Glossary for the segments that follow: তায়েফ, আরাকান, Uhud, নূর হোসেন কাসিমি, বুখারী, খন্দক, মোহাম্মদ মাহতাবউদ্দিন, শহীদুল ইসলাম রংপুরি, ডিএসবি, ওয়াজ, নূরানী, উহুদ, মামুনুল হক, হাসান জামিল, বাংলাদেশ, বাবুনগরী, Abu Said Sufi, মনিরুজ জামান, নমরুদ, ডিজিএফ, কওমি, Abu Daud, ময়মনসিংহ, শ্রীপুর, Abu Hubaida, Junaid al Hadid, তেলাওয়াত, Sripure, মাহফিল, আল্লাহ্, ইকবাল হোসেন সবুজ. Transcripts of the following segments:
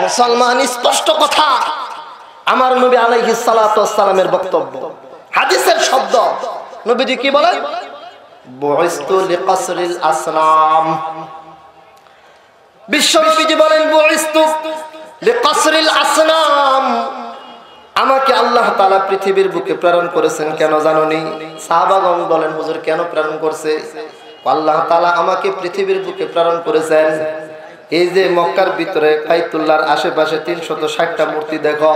মুসলমান স্পষ্ট কথা আমার নবী আলাইহিস সালাতু ওয়াস সালামের বক্তব্য হাদিসের শব্দ নবীজি কি বলেন বুইস্তু লিকসরিল আসলাম বিশ্বনবীজি বলেন বুইস্তু লিকসরিল আসলাম আমাকে আল্লাহ তাআলা পৃথিবীর বুকে প্রেরণ করেছেন কেন জানোনি সাহাবাগণ বলেন হুজুর কেন প্রেরণ করছে আল্লাহ তাআলা আমাকে পৃথিবীর বুকে প্রেরণ করেছেন এই যে মক্কার ভিতরে বাইতুল্লাহর আশেপাশে 360 টা মূর্তি দেখো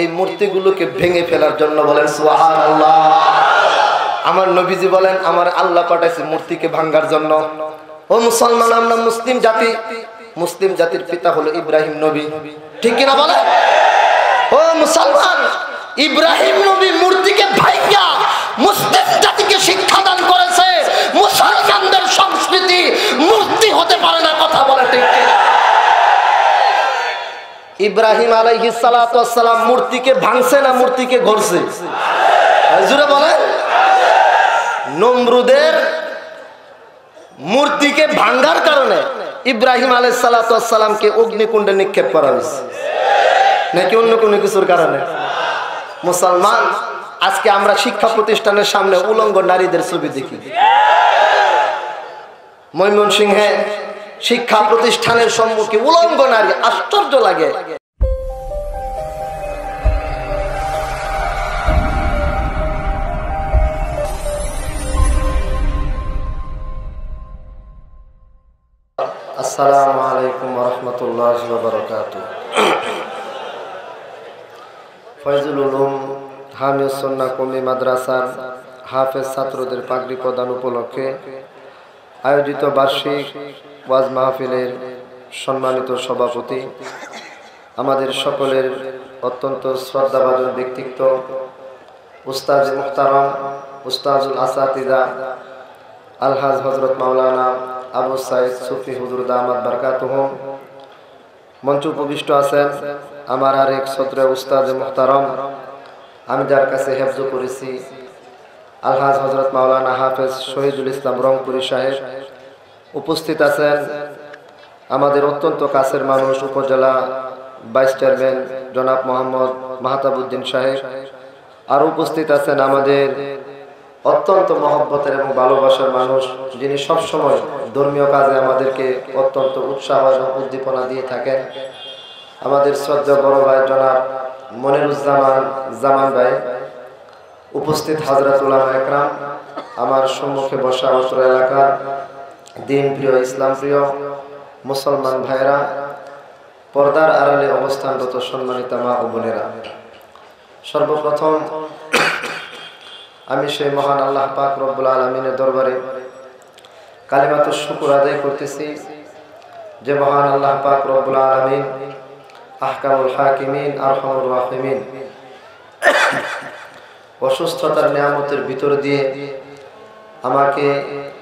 এই মূর্তিগুলোকে ভেঙে ফেলার জন্য বলেন সুবহানাল্লাহ আমার নবীজি বলেন আমার আল্লাহ পাঠাইছে মূর্তিকে ভাঙার জন্য ও মুসলমান আমরা মুসলিম জাতির পিতা হলো ইব্রাহিম নবী ঠিক কি না বলেন ও মুসলমান ইব্রাহিম নবী মূর্তিকে ভাঙা মুসলিম জাতিকে শিক্ষা দান করেছে মুসলমানদের সংস্কৃতি মূর্তি হতে পারে না কথা বলে ঠিক না ইব্রাহিম আলাইহিস সালাতু ওয়াস সালাম মূর্তিকে ভাঙছে না মূর্তিকে গড়ছে হুজুরে বলেন নমরুদের মূর্তিকে ভাঙার কারণে ইব্রাহিম আলাইহিস সালাতু ওয়াস সালামকে অগ্নিকুণ্ডে নিক্ষেপ করা হয়েছে নাকি অন্য কোনো কিছুর কারণে মুসলমান আজকে আমরা শিক্ষা প্রতিষ্ঠানের সামনে উলঙ্গ নারীদের ছবি দেখি ময়মনসিংহে শিক্ষা প্রতিষ্ঠানের সম্মুখে উলঙ্গ নারী আশ্চর্য লাগে আসসালামু আলাইকুম ওয়া রাহমাতুল্লাহি ওয়া বারাকাতুহু ফয়জুল উলুম হামিয় সন্না কলি মাদ্রাসার হাফেজ ছাত্রদের পাগড়ি প্রদান উপলক্ষে আয়োজিত বার্ষিক ওয়াজ মাহফিলের সম্মানিত সভাপতি আমাদের সকলের অত্যন্ত শ্রদ্ধাভাজন ব্যক্তিত্ব উস্তাদ মুহতারাম উস্তাদুল আসাতিদা আলহাজ হজরত মাওলানা আবু সাইদ সুফি হুজুর দামাত বারাকাতুহু মঞ্চ উপবিষ্ট আছেন আমার আরেক সদরে উস্তাদ মুহতারাম আমি যার কাছে হেফজ করেছি আলহাজ হজরত মাওলানা হাফেজ শহীদুল ইসলাম রংপুরি সাহেব উপস্থিত আছেন আমাদের অত্যন্ত কাছের মানুষ উপজেলা ভাইস চেয়ারম্যান জনাব মোহাম্মদ মাহতাবউদ্দিন সাহেব আর উপস্থিত আছেন আমাদের অত্যন্ত মহব্বতের এবং ভালোবাসার মানুষ যিনি সবসময় ধর্মীয় কাজে আমাদেরকে অত্যন্ত উৎসাহ এবং উদ্দীপনা দিয়ে থাকেন আমাদের শ্রদ্ধা বড় ভাই জনাব মনিরুজ জামান ভাই উপস্থিত হযরতুল্লাহ একরাম আমার সম্মুখে বসা অত্র এলাকার দিন প্রিয় ইসলাম প্রিয় মুসলমান ভাইরা পর্দার আড়ালে অবস্থানরত সম্মানিত মা ও বোনেরা সর্বপ্রথম আমি সেই মহান আল্লাহ পাক রব্বুল আলামিনের দরবারে কালিমাতুশ শুকর আদায় করতেছি যে মহান আল্লাহ পাক রব্বুল আলামিন আহকামুল হাকিমিন আরহামুর রাহিমিন অসুস্থতার নিয়ামতের ভিতর দিয়ে আমাকে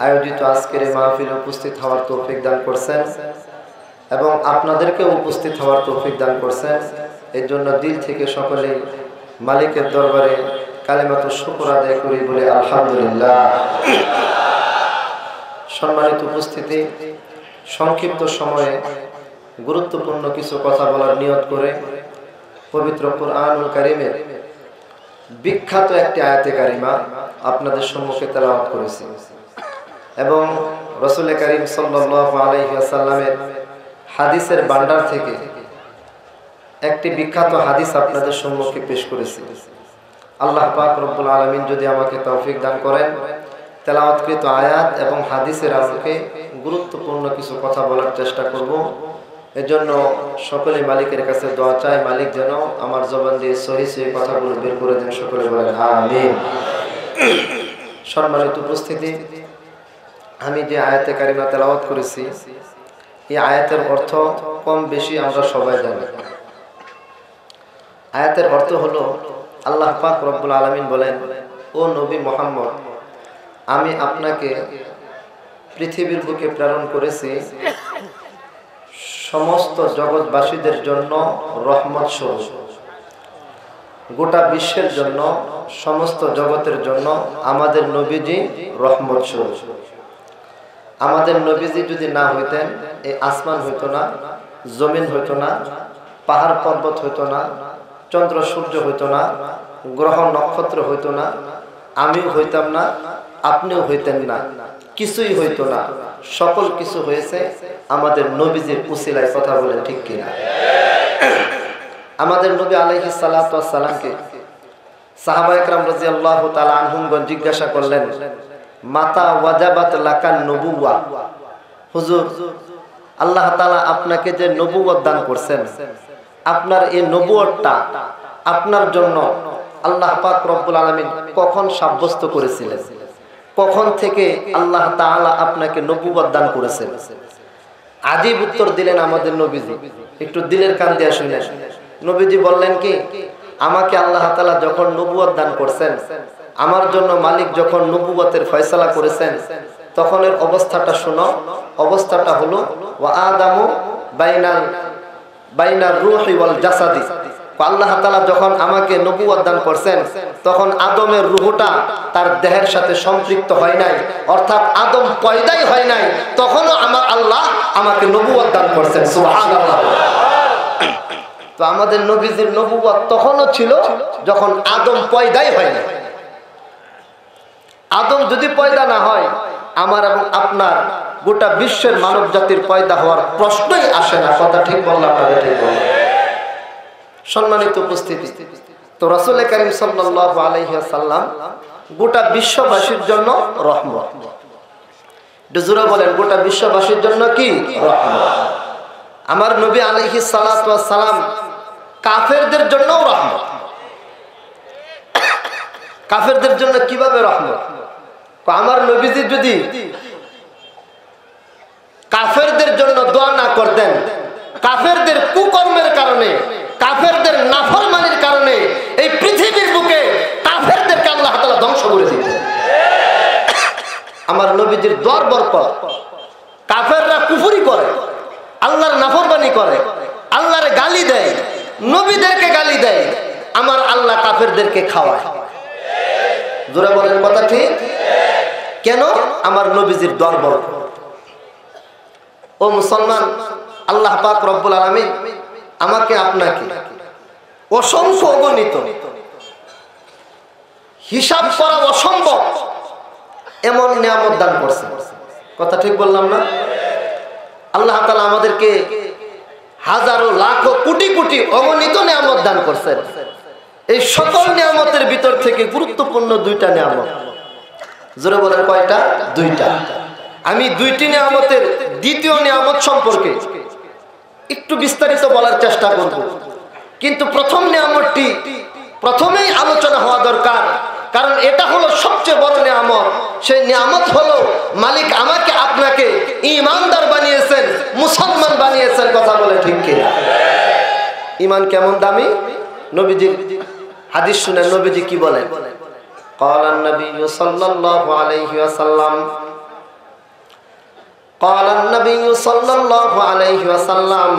আয়োজিত আজকের এই মাহফিলে উপস্থিত হওয়ার তৌফিক দান করছেন এবং আপনাদেরকে উপস্থিত হওয়ার তৌফিক দান করছেন এর জন্য দিল থেকে সকলে মালিকের দরবারে কালিমাতুশ শুকর আদায় করি বলে আলহামদুলিল্লাহ সম্মানিত উপস্থিতি সংক্ষিপ্ত সময়ে গুরুত্বপূর্ণ কিছু কথা বলার নিয়ত করে পবিত্র কুরআনুল কারীমের বিখ্যাত একটি আয়াতে কারিমা আপনাদের সম্মুখে তেলাওয়াত করেছি এবং রাসূল কারীম সাল্লাল্লাহু আলাইহি ওয়াসাল্লামের হাদিসের ভান্ডার থেকে একটি বিখ্যাত হাদিস আপনাদের সম্মুখে পেশ করেছি আল্লাহ পাক রব্বুল আলামিন যদি আমাকে তৌফিক দান করেন তেলাওয়াতকৃত আয়াত এবং হাদিসের আলোকে গুরুত্বপূর্ণ কিছু কথা বলার চেষ্টা করব এজন্য সকলে মালিকের কাছে দোয়া চাই মালিক যেন আমার জবান দিয়ে সহি সহি কথাগুলো বের করে দেন সকলে বলেন আমিন সম্মানিত উপস্থিতি আমি যে আয়াতে কারিমা তেলাওয়াত করেছি এই আয়াতের অর্থ কম বেশি আমরা সবাই জানি আয়াতের অর্থ হলো আল্লাহ পাক রব্বুল আলামিন বলেন ও নবী মুহাম্মদ আমি আপনাকে পৃথিবীর বুকে প্রেরণ করেছি সমস্ত জগৎবাসীদের জন্য রহমত স্বরূপ গোটা বিশ্বের জন্য সমস্ত জগতের জন্য আমাদের নবীজি রহমত স্বরূপ আমাদের নবীজি যদি না হইতেন এই আসমান হইতো না জমিন হইতো না পাহাড় পর্বত হইতো না, চন্দ্র সূর্য হইতো না, গ্রহ নক্ষত্র হইতো না, আমিও হইতাম না, আপনিও হইতেন না, কিছুই হইতো না। সকল কিছু হয়েছে আমাদের নবীজির উসিলায়। কথা বলেন ঠিক কিনা? আমাদের নবী আলাইহিস সালাতু ওয়াস সালামকে সাহাবা একরাম রাদিয়াল্লাহু তাআলা আনহুমগণ জিজ্ঞাসা করলেন, মাতা ওয়াজাবাত লাকান নবুওয়া, হুজুর আল্লাহ তাআলা আপনাকে যে নবুয়ত দান করছেন, আপনার এই নবুয়তটা আপনার জন্য আল্লাহ পাক রব্বুল আলামিন কখন সাব্যস্ত করেছিলেন, কখন থেকে আল্লাহ তাআলা আপনাকে নবুয়ত দান করেছেন? আজীব উত্তর দিলেন আমাদের নবীজি, একটু দিলের কান দিয়ে শুনেন। নবীজি বললেন কি, আমাকে আল্লাহ তাআলা যখন নবুয়ত দান করছেন, আমার জন্য মালিক যখন নবুয়তের ফয়সালা করেছেন, তখনের অবস্থাটা শোনো। অবস্থাটা হলো ওয়া আদামু বাইনার রূহি ওয়াল জাসাদি। আল্লাহ তাআলা যখন আমাকে নবুয়ত দান করছেন, তখন আদমের রূহটা তার দেহের সাথে সম্পৃক্ত হয় নাই, অর্থাৎ আদম পয়দাই হয় নাই, তখনও আমার আল্লাহ আমাকে নবুয়ত দান করছেন। সুবহানাল্লাহ। তো আমাদের নবীজির নবুয়ত তখনও ছিল যখন আদম পয়দাই হয় নাই। আদম যদি পয়দা না হয়, আমার এবং আপনার গোটা বিশ্বের মানব জাতির পয়দা হওয়ার প্রশ্নই আসে না। কথা ঠিক বললাম? সম্মানিত উপস্থিতি, তো রাসূল কারীম সাল্লাল্লাহু আলাইহি ওয়াসাল্লাম গোটা বিশ্ববাসীর জন্য রহমত। জোরে বলেন, গোটা বিশ্ববাসীর জন্য কি রহমত? আমার নবী আলাইহিস সালাতু ওয়াস সালাম কাফেরদের জন্য রহমত। কাফেরদের জন্য কিভাবে রহমত? আমার নবীজি যদি কাফেরদের জন্য দোয়া না করতেন, কাফেরদের কুকর্মের কারণে, কাফেরদের নাফরমানির কারণে এই পৃথিবীর বুকে কাফেরদেরকে আল্লাহ তাআলা ধ্বংস করে দিতেন। আমার নবীজির দোয়ার বরকত, কাফেররা কুফরি করে, আল্লাহর নাফরমানি করে, আল্লাহর গালি দেয়, নবীদেরকে গালি দেয়, আমার আল্লাহ কাফেরদেরকে খাওয়ায়। জোরে বলেন, কথা ঠিক? কেন? আমার নবীজির দোয়ার বরকত। ও মুসলমান, আল্লাহ পাক রব্বুল আলামিন আমাকে আপনাকে অসংখ্য, অগণিত, হিসাব করা অসম্ভব এমন নিয়ামত দান করছে। কথা ঠিক বললাম না? আল্লাহ তাআলা আমাদেরকে হাজারো, লাখো, কোটি কোটি অগণিত নিয়ামত দান করছেন। এই সকল নিয়ামতের ভিতর থেকে গুরুত্বপূর্ণ দুইটা নিয়ামত। জোরে বলেন, কয়টা? দুইটা। আমি দুইটি নিয়ামতের দ্বিতীয় নিয়ামত সম্পর্কে একটু বিস্তারিত বলার চেষ্টা করব, কিন্তু প্রথম নিয়ামতটি প্রথমেই আলোচনা হওয়া দরকার, কারণ এটা হলো সবচেয়ে বড় নিয়ামত। সেই নিয়ামত হলো মালিক আমাকে আপনাকে ঈমানদার বানিয়েছেন, মুসলমান বানিয়েছেন। কথা বলে ঠিক কি? ঈমান কেমন দামি! নবীজি হাদিস শুনেন, নবীজি কি বলেন? ক্বালা নবী সাল্লাল্লাহু আলাইহি ওয়াসাল্লাম, قال النبي صلى الله عليه وسلم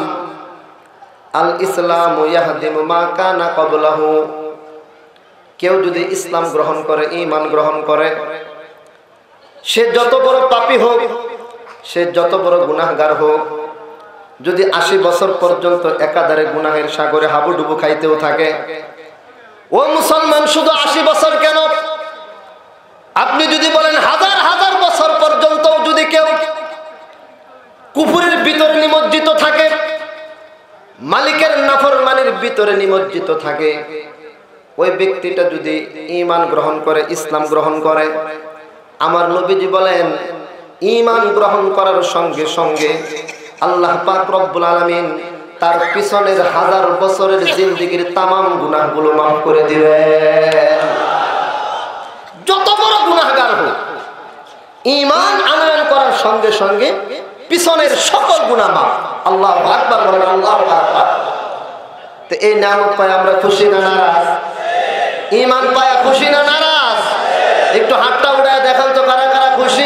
الاسلام يهدم ما كان قبله। কেউ যদি ইসলাম গ্রহণ করে, ঈমান গ্রহণ করে, সে যত বড় পাপী হোক, সে যত বড় গুনাহগার হোক, যদি ৮০ বছর পর্যন্ত একাধারে গুনাহের সাগরে হাবুডুবু খাইতেও থাকে। ও মুসলমান, শুধু ৮০ বছর কেন, আপনি যদি বলেন হাজার হাজার বছর পর্যন্ত যদি কেউ কুফরের ভিতরে নিমজ্জিত থাকে, মালিকের নাফরমানির ভিতরে নিমজ্জিত থাকে, ওই ব্যক্তিটা যদি ঈমান গ্রহণ করে, ইসলাম গ্রহণ করে, আমার নবীজি বলেন ঈমান গ্রহণ করার সঙ্গে সঙ্গে আল্লাহ পাক রব্বুল আলামিন তার পিছনের হাজার বছরের জিন্দেগীর তামাম গুনাহগুলো মাফ করে দিবেন। যত বড় গুনাহগার হোক, ঈমান আনয়ন করার সঙ্গে সঙ্গে পিছনের সকল গুনাহ মাফ। আল্লাহু আকবার বলেন, আল্লাহু আকবার। তো এই নিয়ামত পায় আমরা খুশি না নারাজ? ঈমান পায় খুশি না নারাজ? একটু হাতটা উঠায় দেখান তো কারা কারা খুশি।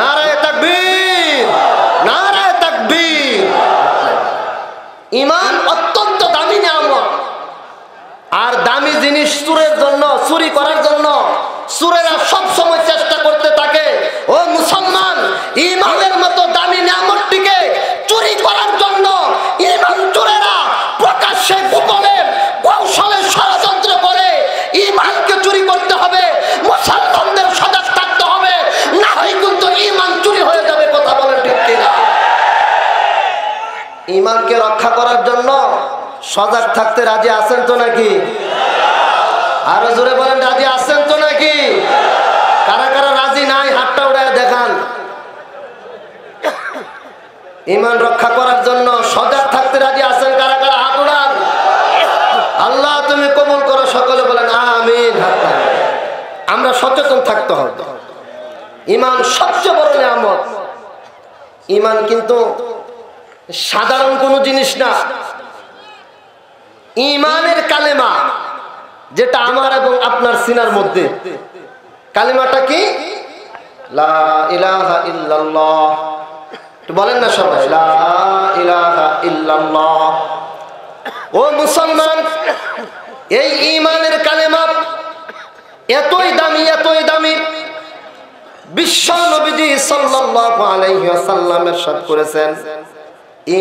নারায়ে তাকবীর, নারায়ে তাকবীর। ঈমান অত্যন্ত দামি নিয়ামত। আর দামি জিনিস চুরের জন্য, চুরি করার জন্য চোরেরা সব সময় চেষ্টা করতে থাকে। ও মুসলমান, ঈমানের মতো দামি নিয়ামতটিকে চুরি করার জন্য ঈমান চোরেরা প্রকাশ রক্ষা করার জন্য সজাগ থাকতে রাজি আছেন তো নাকি? আরো জোরে বলেন, রাজি আছেন তো নাকি? কারা কারা রাজি নাই হাতটা উড়ায় দেখান। ইমান রক্ষা করার জন্য সজাগ থাকতে রাজি আছেন কারা কারা, হাত উড়ান। আল্লাহ তুমি কবুল করো, সকলে বলেন আমিন। আমরা সচেতন থাকতে হবে। ইমান সবচেয়ে বড় নিয়ামত। ইমান কিন্তু সাধারণ কোনো জিনিস না। ইমানের কালেমা যেটা আমার এবং আপনার সিনার মধ্যে, কালেমাটা কি? লা ইলাহা ইল্লাল্লাহ। বলেন না সবাই, লা ইলাহা ইল্লাল্লাহ। ও মুসলমান, এই ইমানের কালেমা এতই দামি, এতই দামি, বিশ্ব নবীজি সাল্লাল্লাহু আলাইহি ওয়াসাল্লাম ইরশাদ করেছেন,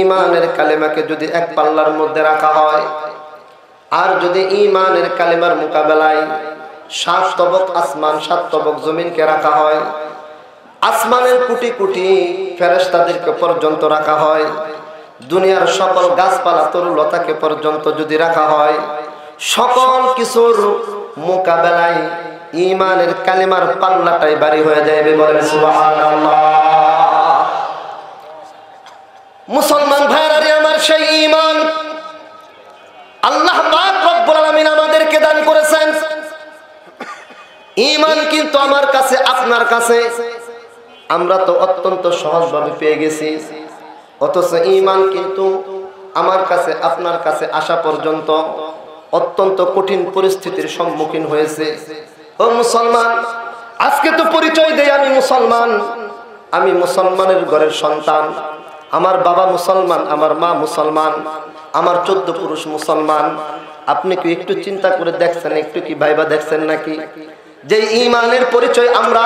ইমানের কালেমাকে যদি এক পাল্লার মধ্যে রাখা হয় আর যদি ইমানের কালেমার মোকাবেলায় সাত তবক আসমান, সাত তবক জমিনকে রাখা হয়, আসমানের কোটি কোটি ফেরেশতাদেরকে পর্যন্ত রাখা হয়, দুনিয়ার সকল গাছপালা তরুলতাকে পর্যন্ত যদি রাখা হয়, সকল কিছুর মোকাবেলায় ইমানের কালেমার পাল্লাটাই ভারী হয়ে যাবে। বলেন সুবহানাল্লাহ। মুসলমান ভাইরারে আমার, সেই ইমান আল্লাহ পাক রব্বুল আলামিন আমাদেরকে দান করেছেন। ইমান কিন্তু আমার কাছে, আপনার কাছে আমরা তো অত্যন্ত সহজভাবে পেয়ে গেছি, অথচ ইমান কিন্তু আমার কাছে, আপনার কাছে আসা পর্যন্ত অত্যন্ত কঠিন পরিস্থিতির সম্মুখীন হয়েছে। ও মুসলমান, আজকে তো পরিচয় দেই আমি মুসলমান, আমি মুসলমানের ঘরের সন্তান, আমার বাবা মুসলমান, আমার মা মুসলমান, আমার 14 পুরুষ মুসলমান। আপনি কি একটু চিন্তা করে দেখছেন, একটু কি ভাইবা দেখছেন নাকি? যে ইমানের পরিচয় আমরা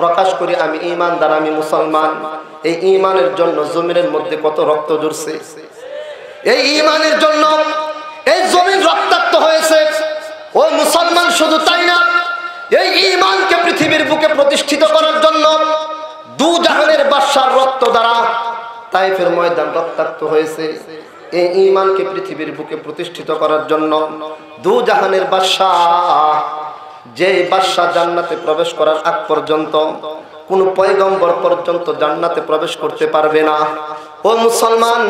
প্রকাশ করি, আমি ইমানদার, আমি মুসলমান, এই ইমানের জন্য জমিনের মধ্যে কত রক্ত ঝরছে, এই ইমানের জন্য এই জমিন রক্তাক্ত হয়েছে। ও মুসলমান, শুধু তাই না, এই ইমানকে পৃথিবীর বুকে প্রতিষ্ঠিত করার জন্য দু জাহানের বাদশার রক্ত দ্বারা তাইফের ময়দান রক্তাক্ত হয়েছে। এই ইমানকে পৃথিবীর বুকে প্রতিষ্ঠিত করার জন্য দু জাহানের বাদশা, যে বাদশা জান্নাতে প্রবেশ করার আগ পর্যন্ত কোনো পয়গম্বর পর্যন্ত জান্নাতে প্রবেশ করতে পারবে না। ও মুসলমান,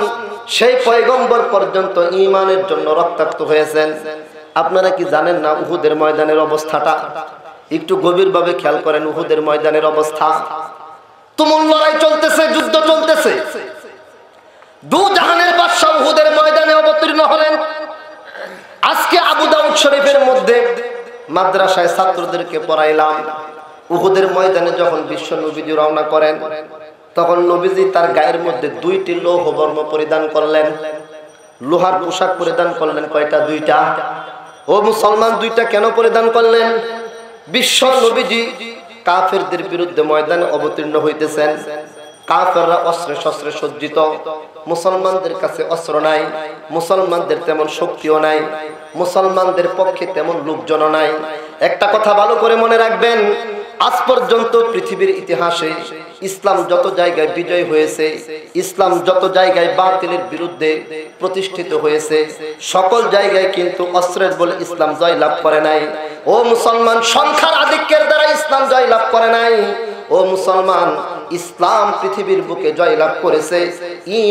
সেই পয়গম্বর পর্যন্ত ইমানের জন্য রক্তাক্ত হয়েছেন। আপনারা কি জানেন না উহুদের ময়দানের অবস্থাটা? একটু গভীরভাবে খেয়াল করেন উহুদের ময়দানের অবস্থা। তুমুল লড়াই চলতেছে, যুদ্ধ চলতেছে, দু জাহানের বাদশা উহুদের ময়দানে অবতীর্ণ হলেন। আজকে আবু দাউদ শরীফের মধ্যে মাদ্রাসায় ছাত্রদেরকে পড়াইলাম, উহুদের ময়দানে যখন বিশ্ব নবীজি রওনা করেন, তখন নবীজি তার গায়ের মধ্যে দুইটি লৌহ বর্ম পরিধান করলেন, লোহার পোশাক পরিধান করলেন। কয়টা? দুইটা। ও মুসলমান, দুইটা কেন পরিধান করলেন? বিশ্ব নবীজি কাফেরদের বিরুদ্ধে ময়দানে অবতীর্ণ হইতেছেন, কাফেররা অস্ত্রে শস্ত্রে সজ্জিত, মুসলমানদের কাছে অস্ত্র নাই, মুসলমানদের তেমন শক্তিও নাই, মুসলমানদের পক্ষে তেমন লোকজন নাই। একটা কথা ভালো করে মনে রাখবেন, আজ পর্যন্ত পৃথিবীর ইতিহাসে ইসলাম যত জায়গায় বিজয় হয়েছে, ইসলাম যত জায়গায় বাতিলের বিরুদ্ধে প্রতিষ্ঠিত হয়েছে, সকল জায়গায় কিন্তু অস্ত্রের বলে ইসলাম জয় লাভ করে নাই। ও মুসলমান, সংখ্যার আধিক্যের দ্বারা ইসলাম জয় লাভ করে নাই। ও মুসলমান, ইসলাম পৃথিবীর বুকে জয় লাভ করেছে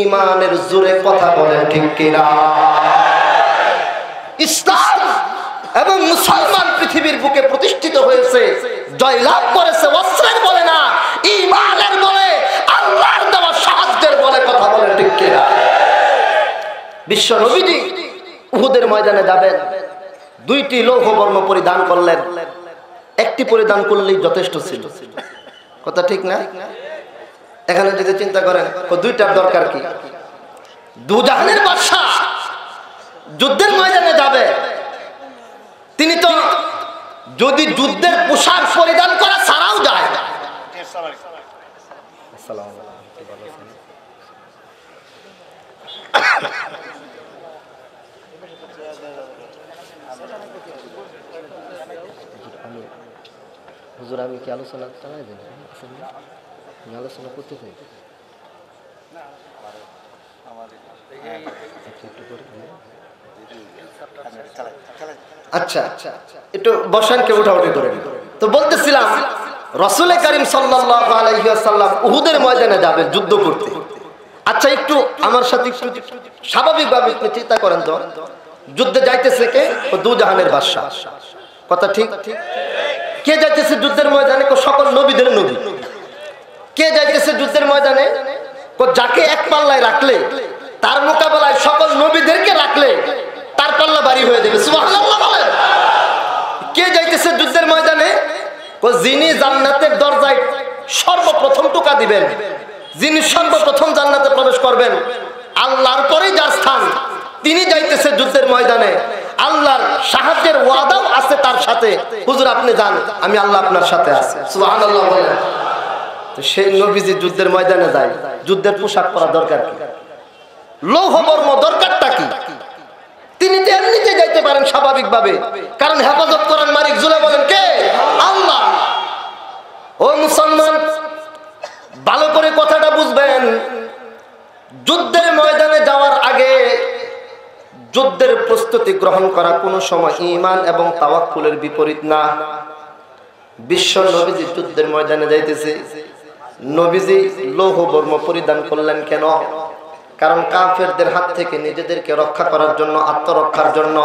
ইমানের জোরে। কথা বলেন ঠিক কিনা? ইসলাম এবং মুসলমান পৃথিবীর বুকে প্রতিষ্ঠিত হয়েছে, জয়লাভ করেছে অস্ত্রের বলে না, ইমানের বলে, আল্লাহর দেওয়া সাহায্যের বলে। কথা বলেন ঠিক কিনা? বিশ্ব নবীজি উহুদের ময়দানে যাবেন, দুইটি লৌহ বর্ম পরিধান করলেন, একটি পরিধান করলেই যথেষ্ট ছিল। কথা ঠিক না? এখানে যদি চিন্তা করেন দুইটার দরকার কি? দু জাহানের বাদশা যুদ্ধের ময়দানে যাবে, তিনি তো যদি যুদ্ধের পোশাক পরিধান করা ছাড়াও যায়, হুজুর আমি কি আলোচনা চালাই দেন? আলোচনা করতে চাই, আচ্ছা একটু বসান, কেউ উঠাউঠি করেন। তো বলতেছিলাম রাসূল কারীম সাল্লাল্লাহু আলাইহি ওয়াসাল্লাম উহুদের ময়দানে যাবেন যুদ্ধ করতে। আচ্ছা একটু আমার সাথে একটু স্বাভাবিকভাবে একটু চিন্তা করেন তো, যুদ্ধে যাইতেছে কে? ও দু জাহানের বাদশা, কথা ঠিক? কে যাইতেছে যুদ্ধের ময়দানে? কো সকল নবীদের নবী। কে যাইতেছে যুদ্ধের ময়দানে? কো যাকে এক পাল্লায় রাখলে, তার মোকাবেলায় সকল নবীদেরকে রাখলে তার পাল্লা ভারী হয়ে যাবে। সুবহানাল্লাহ বলেন। কে যাইতেছে যুদ্ধের ময়দানে? কো যিনি জান্নাতের দরজায় সর্বপ্রথম টোকা দিবেন, যিনি সর্বপ্রথম জান্নাতে প্রবেশ করবেন, আল্লাহর পরেই যার স্থান, তিনি যাইতেছে যুদ্ধের ময়দানে। আল্লাহর সাহায্যের ওয়াদাও আছে তার সাথে, হুজুর আপনি যান, আমি আল্লাহ আপনার সাথে আছি। সুবহানাল্লাহ বলেন। তো সেই নবীজি যুদ্ধের ময়দানে যায়, যুদ্ধের পোশাক পরা দরকার কি? লৌহ বর্ম দরকারটা কি? তিনি তো এমনিতে যাইতে পারেন স্বাভাবিকভাবে, কারণ হেফাজত করেন মালিক। জুলে বলেন কে? আল্লাহ। ও মুসলমান, ভালো করে কথাটা বুঝবেন, যুদ্ধের ময়দানে যাওয়ার আগে যুদ্ধের প্রস্তুতি গ্রহণ করা কোনো সময় ঈমান এবং তাওয়াক্কুলের বিপরীত না। বিশ্ব নবীজি যুদ্ধের ময়দানে যাইতেছে, নবীজি লৌহ বর্ম পরিধান করলেন কেন? কারণ কাফেরদের হাত থেকে নিজেদেরকে রক্ষা করার জন্য, আত্মরক্ষার জন্য।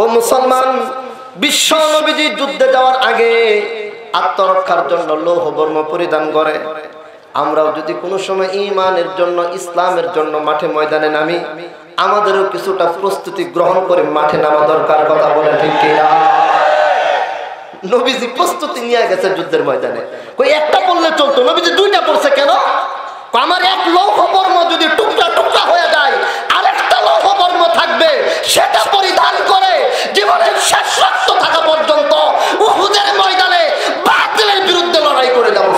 ও মুসলমান, বিশ্ব নবীজি যুদ্ধে যাওয়ার আগে আত্মরক্ষার জন্য লৌহ বর্ম পরিধান করে। আমরাও যদি কোনো সময় ঈমানের জন্য, ইসলামের জন্য মাঠে ময়দানে নামি, আমাদেরও কিছুটা প্রস্তুতি গ্রহণ করে মাঠে নামা দরকার। কথা বলে ঠিক কিনা? নবীজি প্রস্তুতি নিয়ে গেছে যুদ্ধের ময়দানে। কই একটা পড়লে চলতো, নবীজি দুইটা পড়ছে কেন? আমার এক লৌহ বর্ম যদি টুকরা টুকরা হয়ে যায়, আরেকটা লৌহ বর্ম থাকবে, সেটা পরিধান করে জীবনের শেষ রক্ত থাকা পর্যন্ত উহুদের ময়দানে বাতিলের বিরুদ্ধে লড়াই করে যাব।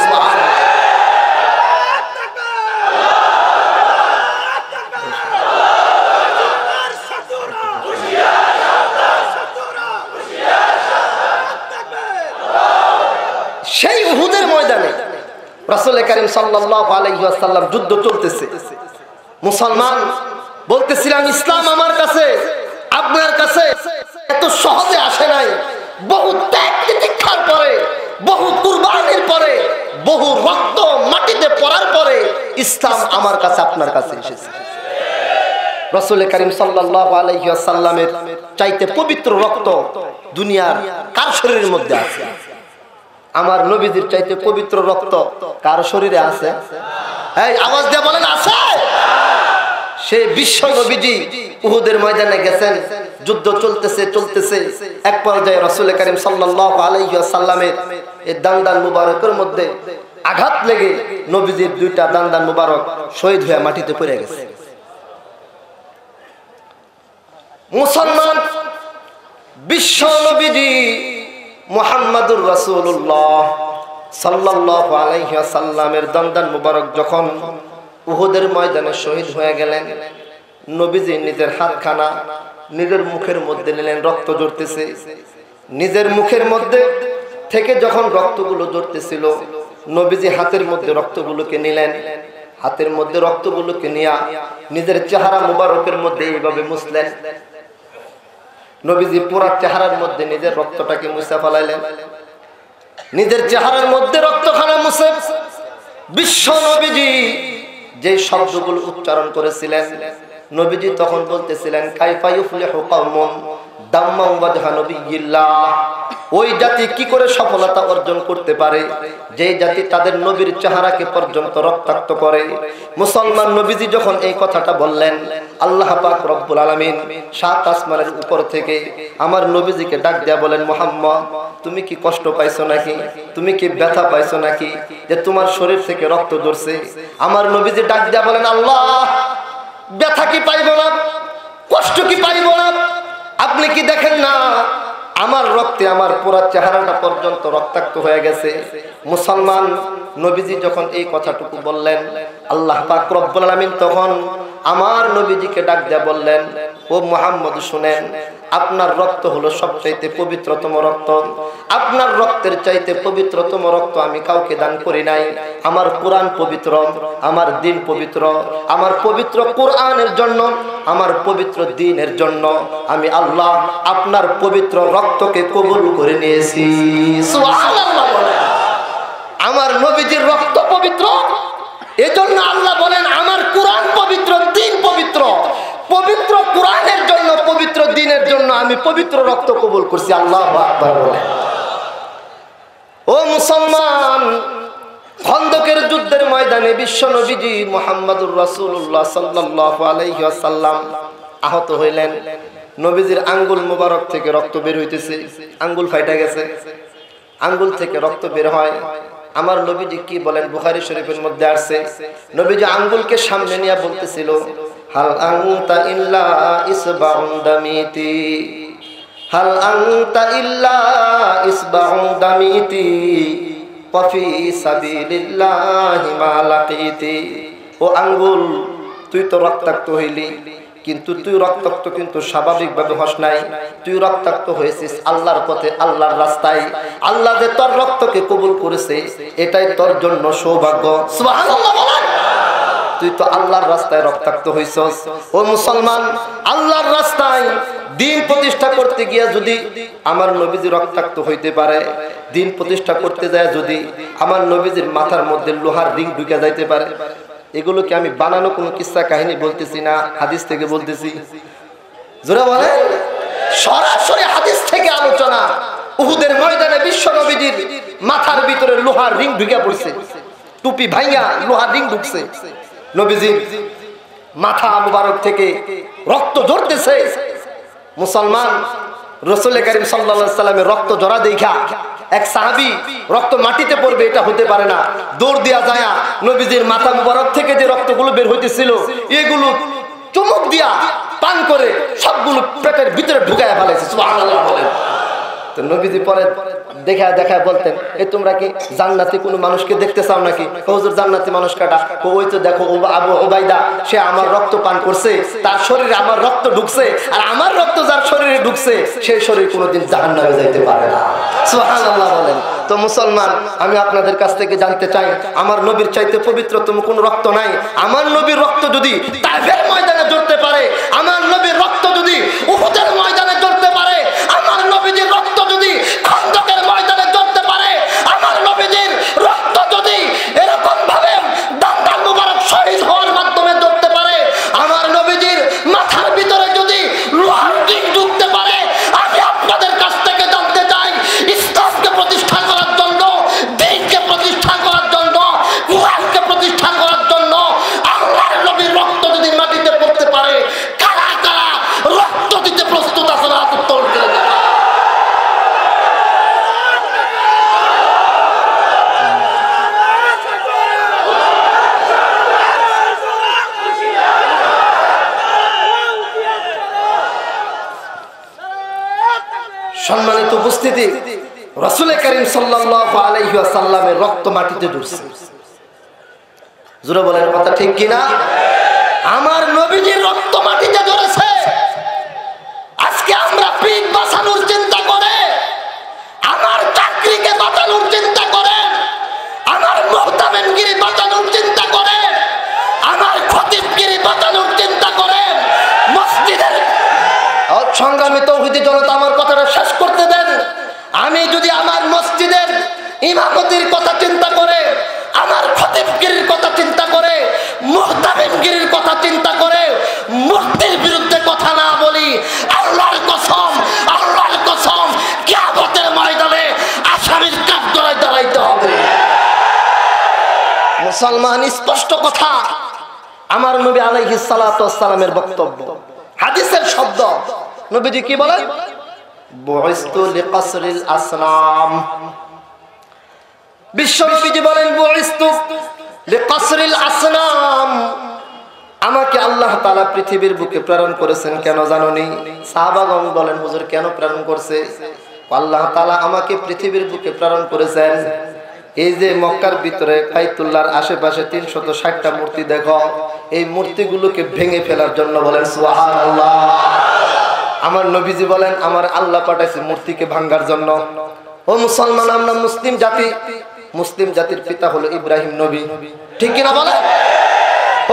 সেই উহুদের ময়দানে রাসূল কারীম সাল্লাল্লাহু আলাইহি ওয়াসাল্লাম যুদ্ধ চলতেছে। মুসলমান, বলতেছিলাম ইসলাম আমার কাছে, আপনার কাছে এত সহজে আসে নাই। বহু ত্যাগ তিতিক্ষার পরে, বহু কুরবানির পরে, বহু রক্ত মাটিতে পড়ার পরে ইসলাম আমার কাছে, আপনার কাছে এসেছে। রাসূল কারীম সাল্লাল্লাহু আলাইহি ওয়াসাল্লামের চাইতে পবিত্র রক্ত দুনিয়ার কার শরীরের মধ্যে আছে? আমার নবীজির চাইতে পবিত্র রক্ত কার শরীরে আছে? এই আওয়াজ দিয়ে বলেন, আছে? সেই বিশ্ব নবীজি উহুদের ময়দানে গেছেন, যুদ্ধ চলতেছে চলতেছে, এক পর্যায়ে রাসূল কারীম সাল্লাল্লাহু আলাইহি ওয়াসাল্লামের এই দান্দান মুবারকের মধ্যে আঘাত লেগে নবীজির দুইটা দান্দান মুবারক শহীদ হয়ে মাটিতে পড়ে গেছে। মুসলমান, বিশ্ব নবীজি মুহাম্মাদুর রাসূলুল্লাহ সাল্লাল্লাহু আলাইহি ওয়াসাল্লামের দান্দান মুবারক যখন উহুদের ময়দানে শহীদ হয়ে গেলেন, নবীজি নিজের হাতখানা নিজের মুখের মধ্যে নিলেন, রক্ত ঝরতেছে। নিজের মুখের মধ্যে থেকে যখন রক্তগুলো ঝরতেছিল, নবীজি হাতের মধ্যে রক্তগুলোকে নিলেন। হাতের মধ্যে রক্তগুলোকে নিয়ে নিজের চেহারা মুবারকের মধ্যে এইভাবে মুছলেন। নবীজি পুরা চেহারার মধ্যে নিজের রক্তটাকে মুছে ফেলাইলেন। নিজের চেহারার মধ্যে রক্তখানা মুছে বিশ্ব নবীজি যে শব্দগুলো উচ্চারণ করেছিলেন, নবীজি তখন বলতেছিলেন, কাইফা ইউফলিহু কওমুন দাম্মা ওয়াজহা নবিয়িল্লাহ। ওই জাতি কি করে সফলতা অর্জন করতে পারে, যেই জাতি তাদের নবীর চেহারাকে পর্যন্ত রক্তাক্ত করে। মুসলমান, নবীজি যখন এই কথাটা বললেন, আল্লাহ পাক রব্বুল আলামিন সাত আসমানের উপর থেকে আমার নবীজিকে ডাক দেয়া বলেন, মুহাম্মদ, তুমি কি কষ্ট পাইছো নাকি? তুমি কি ব্যথা পাইছো নাকি যে তোমার শরীর থেকে রক্ত ঝরছে? আমার নবীজি ডাক দেয়া বলেন, আল্লাহ, ব্যথা কি পাইব না? কষ্ট কি পাইব না? আপনি কি দেখেন না আমার রক্তে আমার পুরা চেহারাটা পর্যন্ত রক্তাক্ত হয়ে গেছে? মুসলমান, নবীজি যখন এই কথাটুকু বললেন, আল্লাহ পাক রব্বুল আলামিন তখন আমার নবীজিকে ডাক দিয়ে বললেন, ও মুহাম্মদ শুনেন, আপনার রক্ত হলো সবচাইতে পবিত্রতম রক্ত। আপনার রক্তের চাইতে পবিত্রতম রক্ত আমি কাউকে দান করি নাই। আমার কোরআন পবিত্র, আমার দিন পবিত্র, আমার পবিত্র কোরআনের জন্য, আমার পবিত্র দিনের জন্য আমি আল্লাহ আপনার পবিত্র রক্তকে কবুল করে নিয়েছি। আমার নবীজির রক্ত পবিত্র, এজন্য আল্লাহ বলেন আমার কোরআন পবিত্র, দিন পবিত্র। পবিত্র কোরআনের জন্য, পবিত্র দিনের জন্য আমি পবিত্র রক্ত কবুল করছি। আল্লাহু আকবার বলেন। ও মুসলমান, খন্দকের যুদ্ধের ময়দানে বিশ্ব নবীজি মুহাম্মদুর রাসূলুল্লাহ সাল্লাল্লাহু আলাইহি ওয়াসাল্লাম আহত হইলেন। নবীজির আঙ্গুল মুবারক থেকে রক্ত বের হইতেছে, আঙ্গুল ফাইটা গেছে, আঙ্গুল থেকে রক্ত বের হয়। আমার নবীজি কি বলেন, বুখারী শরীফের মধ্যে আসছে, নবীজি আঙ্গুলকে সামনে নিয়ে বলতেছিল, হাল আনতা ইল্লা ইসবাউন দামিতি, হাল আনতা ইল্লা ইসবাউন দামিতি, কফি সাবিলিল্লাহি মা লাকিতি। ও আঙ্গুল, তুই তো রক্তাক্ত হইলি, কিন্তু তুই রক্তাক্ত কিন্তু স্বাভাবিকভাবে হস নাই, তুই রক্তাক্ত হয়েছিস আল্লাহর পথে, আল্লাহর রাস্তায়। আল্লাহ যে তোর রক্তকে কবুল করেছে এটাই তোর জন্য সৌভাগ্য। সুবহানাল্লাহ বলেন। তুই তো আল্লাহর রাস্তায় রক্তাক্ত হইছস। ও মুসলমান, আল্লাহর রাস্তায় দিন প্রতিষ্ঠা করতে গিয়া যদি আমার নবীজি রক্তাক্ত হইতে পারে, দিন প্রতিষ্ঠা করতে যায় যদি আমার নবীজির মাথার মধ্যে লোহার রিং ঢুকে যাইতে পারে, এগুলোকে আমি বানানো কোনো কিসা কাহিনী বলতেছি না, হাদিস থেকে বলতেছি। জোরে বলেন, সরাসরি হাদিস থেকে আলোচনা। উহুদের ময়দানে বিশ্ব নবীজির মাথার ভিতরে লোহার রিং ঢুকে পড়ছে, টুপি ভাঙা লোহার রিং ঢুকছে, নবীজির মাথা মুবারক থেকে রক্ত ঝরতেছে। মুসলমান, রাসূল কারীম সাল্লাল্লাহু আলাইহি সাল্লামের রক্ত ঝরা দেখা এক সাহাবী, রক্ত মাটিতে পড়বে এটা হতে পারে না, দৌড় দিয়া যায় নবীজির মাথা মুবারক থেকে যে রক্তগুলো বের হইতেছিল এগুলো চুমুক দিয়া পান করে সবগুলো পেটের ভিতরে ঢুকায়া ফেলেছে। সুবহানাল্লাহ বলেন। তো নবীজি পরে দেখা দেখা বলতেন, এ তোমরা কি জান্নাতে কোনো মানুষকে দেখতে চাও নাকি? হুজুর, জান্নাতে মানুষ কাটা? ওই তো দেখো আবু হুবাইদা, সে আমার রক্ত পান করছে, তার শরীরে আমার রক্ত ঢুকছে, আর আমার রক্ত যার শরীরে ঢুকছে সেই শরীর কোনোদিন জাহান্নামে যাইতে পারে না। সুবহানাল্লাহ বলেন। তো মুসলমান, আমি আপনাদের কাছ থেকে জানতে চাই, আমার নবীর চাইতে পবিত্রতম কোন রক্ত নাই? আমার নবীর রক্ত যদি তায়েফের ময়দানে ঝরতে পারে, আমার নবীর রক্ত যদি উহুদের ময়দানে ঝরতে পারে, আমার নবীর রক্ত যদি খন্দকের ময়দানে ঝরতে পারে, আমার নবীর রক্ত যদি এরকম ভাবে দান্দাল মুবারক শহীদ হওয়ার মাধ্যমে ঝরতে পারে, আমার নবীর মাথার ভিতরে যদি লোহার দিক ঢুকতে পারে, আমি আপনাদের কাছ থেকে জানতে চাই, ইসলামকে প্রতিষ্ঠা করার জন্য, দিনকে প্রতিষ্ঠা করার জন্য, কুরআনকে প্রতিষ্ঠা করার জন্য আল্লাহর নবীর রক্ত যদি মাটিতে পড়তে পারে, কারা কারা রক্ত দিতে প্রস্তুত আছে? না উত্তর করে দেন। সম্মানিত উপস্থিতি, রাসূল কারীম সাল্লাল্লাহু আলাইহি ওয়াসাল্লামের রক্ত মাটিতে ঝরছে। জোরে বলেন, কথা ঠিক কি না? আমার নবীজির রক্ত মাটিতে ঝরেছে। আজকে আমরা পিঠ বাঁচানোর চিন্তা করে, আমার চাকরিকে বাঁচানোর চিন্তা করে, আমার মুহতামিনগিরি বাঁচানোর চিন্তা করে, আমার খতিবগিরি বাঁচানোর চিন্তা করে মসজিদের সংগ্রামী তৌহিদি জনতা, আমার কথাটা শেষ করতে দেন। আমি যদি আমার মসজিদের ইমামতির কথা চিন্তা করে, আমার খতিবগিরির কথা চিন্তা করে, মুহতামিমগিরির কথা চিন্তা করে মুফতির বিরুদ্ধে কথা না বলি, আল্লাহর কসম, আল্লাহর কসম, কিয়ামতের ময়দানে আসামির কাঠগড়ায় দাঁড়াইতে হবে। মুসলমান, স্পষ্ট কথা, আমার নবী আলাইহিস সালাতু ওয়াস সালামের বক্তব্য, হাদিসের শব্দ। নবীজি কি বলেন? বুইস্তু লিকাসরিল আসলাম। বিশ্বনবীজি বলেন, বুইস্তু লিকাসরিল আসলাম। আমাকে আল্লাহ তাআলা পৃথিবীর বুকে প্রেরণ করেছেন কেন জানোনি? সাহাবাগণ বলেন, হুজুর কেন প্রেরণ করছে? আল্লাহ তাআলা আমাকে পৃথিবীর বুকে প্রেরণ করেছেন এই যে মক্কার ভিতরে বাইতুল্লাহর আশেপাশে ৩৬০টা মূর্তি দেখো, এই মূর্তিগুলোকে ভেঙে ফেলার জন্য বলেন সুবহানাল্লাহ। আমার নবীজি বলেন আমার আল্লাহ পাঠাইছে মূর্তিকে ভাঙার জন্য। ও মুসলমান, আমরা মুসলিম জাতি, মুসলিম জাতির পিতা হলো ইব্রাহিম নবী, ঠিক কিনা বলেন?